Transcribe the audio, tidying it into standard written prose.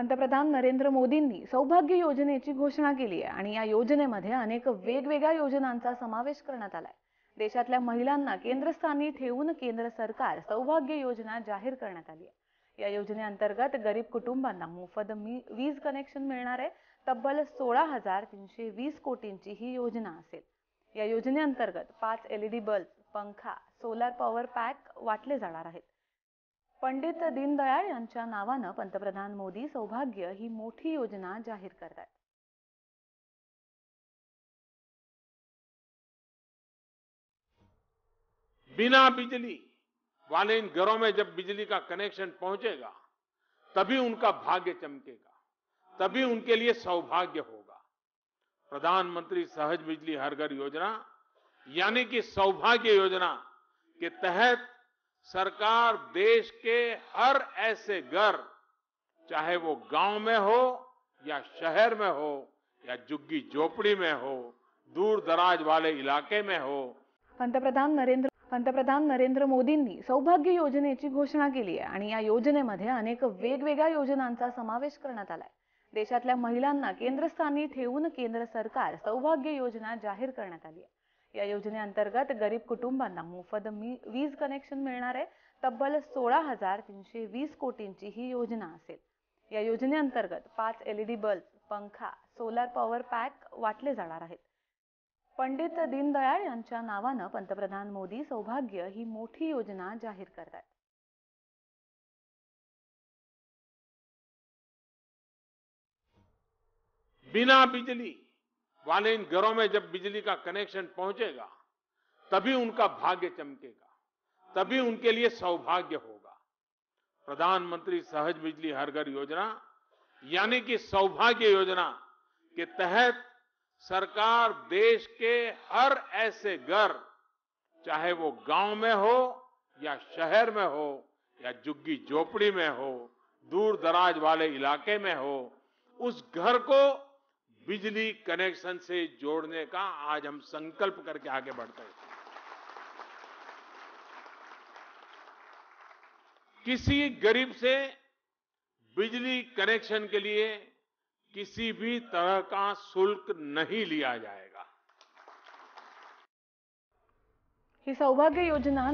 पंतप्रधान नरेंद्र मोदींनी सौभाग्य योजनेची घोषणा केली आहे आणि या योजनेमध्ये अनेक वेगवेगळ्या योजनांचा समावेश करण्यात आलाय। देशातल्या महिलांना केंद्रस्थानी ठेवून केंद्र सरकार सौभाग्य योजना जाहीर करण्यात आली आहे। या योजनेअंतर्गत गरीब कुटुंबांना मोफत वीज कनेक्शन मिळणार आहे। तब्बल 16,320 कोटींची ही योजना असेल। या योजनेअंतर्गत 5 LED बल्ब, पंखा, सोलर पॉवर पॅक वाटले जाणार आहेत। पंडित दीनदयाळ यांच्या नावाने पंतप्रधान मोदी सौभाग्य ही मोठी योजना जाहीर करतात। बिना बिजली वाले इन घरों में जब बिजली का कनेक्शन पहुंचेगा तभी उनका भाग्य चमकेगा, तभी उनके लिए सौभाग्य होगा। प्रधानमंत्री सहज बिजली हर घर योजना यानी कि सौभाग्य योजना के तहत सरकार देश के हर ऐसे घर, चाहे वो गांव में हो या शहर में हो या झुग्गी झोपड़ी में हो, दूर दराज वाले इलाके में हो। पंतप्रधान नरेंद्र मोदींनी सौभाग्य योजनेची घोषणा केली आहे आणि या योजनेमध्ये अनेक वेगवेगळ्या योजनांचा समावेश करण्यात आलाय। देशातल्या महिलांना केंद्रस्थानी ठेवून केंद्र सरकार सौभाग्य योजना जाहीर करण्यात आली आहे। या योजनेअंतर्गत गरीब कुटुंबांना मोफत वीज कनेक्शन मिळणार आहे। तब्बल 16,320 कोटींची ही योजना असेल। या योजनेअंतर्गत 5 LED बल्ब, पंखा, सोलर पॉवर पॅक वाटले जाणार आहेत। पंडित दीनदयाळ यांच्या नावाने पंतप्रधान मोदी सौभाग्य ही मोठी योजना जाहीर करतात। बिना बिजली वाले इन घरों में जब बिजली का कनेक्शन पहुंचेगा तभी उनका भाग्य चमकेगा, तभी उनके लिए सौभाग्य होगा। प्रधानमंत्री सहज बिजली हर घर योजना यानी कि सौभाग्य योजना के तहत सरकार देश के हर ऐसे घर, चाहे वो गांव में हो या शहर में हो या झुग्गी झोपड़ी में हो, दूर दराज वाले इलाके में हो, उस घर को बिजली कनेक्शन से जोड़ने का आज हम संकल्प करके आगे बढ़ते हैं। किसी गरीब से बिजली कनेक्शन के लिए किसी भी तरह का शुल्क नहीं लिया जाएगा। ही सौभाग्य योजना